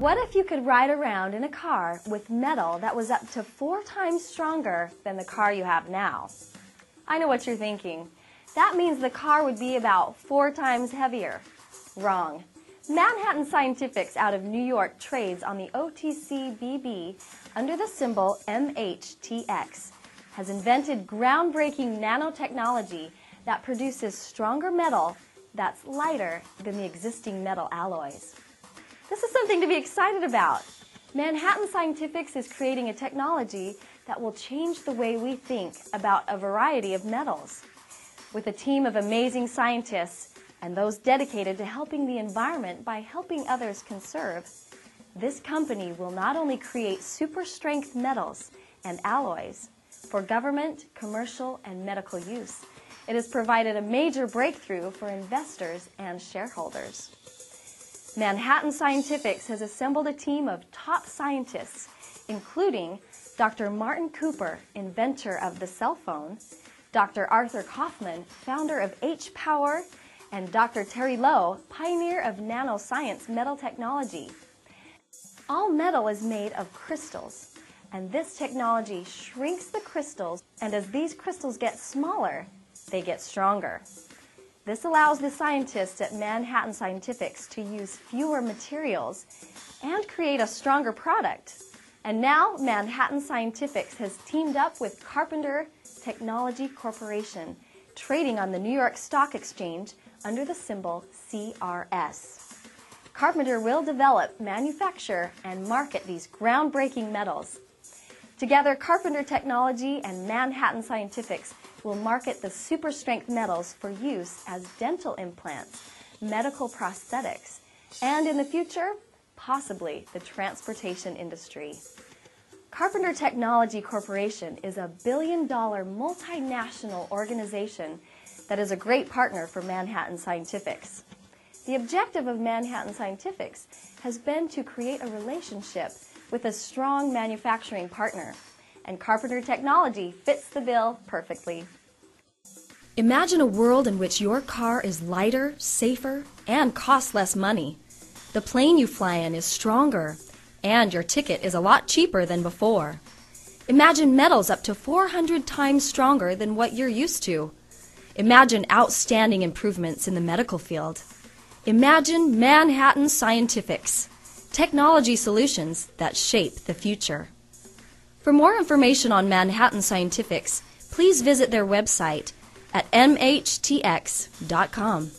What if you could ride around in a car with metal that was up to 4 times stronger than the car you have now? I know what you're thinking. That means the car would be about 4 times heavier. Wrong. Manhattan Scientifics out of New York trades on the OTCBB under the symbol MHTX, has invented groundbreaking nanotechnology that produces stronger metal that's lighter than the existing metal alloys. This is something to be excited about. Manhattan Scientifics is creating a technology that will change the way we think about a variety of metals. With a team of amazing scientists and those dedicated to helping the environment by helping others conserve, this company will not only create super strength metals and alloys for government, commercial, and medical use, it has provided a major breakthrough for investors and shareholders. Manhattan Scientifics has assembled a team of top scientists, including Dr. Martin Cooper, inventor of the cell phone, Dr. Arthur Kaufman, founder of HPower, and Dr. Terry Lowe, pioneer of nanoscience metal technology. All metal is made of crystals, and this technology shrinks the crystals, and as these crystals get smaller, they get stronger. This allows the scientists at Manhattan Scientifics to use fewer materials and create a stronger product. And now Manhattan Scientifics has teamed up with Carpenter Technology Corporation, trading on the New York Stock Exchange under the symbol CRS. Carpenter will develop, manufacture, and market these groundbreaking metals. Together, Carpenter Technology and Manhattan Scientifics will market the super strength metals for use as dental implants, medical prosthetics, and in the future, possibly the transportation industry. Carpenter Technology Corporation is a billion-dollar multinational organization that is a great partner for Manhattan Scientifics. The objective of Manhattan Scientifics has been to create a relationship with a strong manufacturing partner, and Carpenter Technology fits the bill perfectly. Imagine a world in which your car is lighter, safer, and costs less money. The plane you fly in is stronger, and your ticket is a lot cheaper than before. Imagine metals up to 400 times stronger than what you're used to. Imagine outstanding improvements in the medical field. Imagine Manhattan Scientifics. Technology solutions that shape the future. For more information on Manhattan Scientifics, please visit their website at mhtx.com.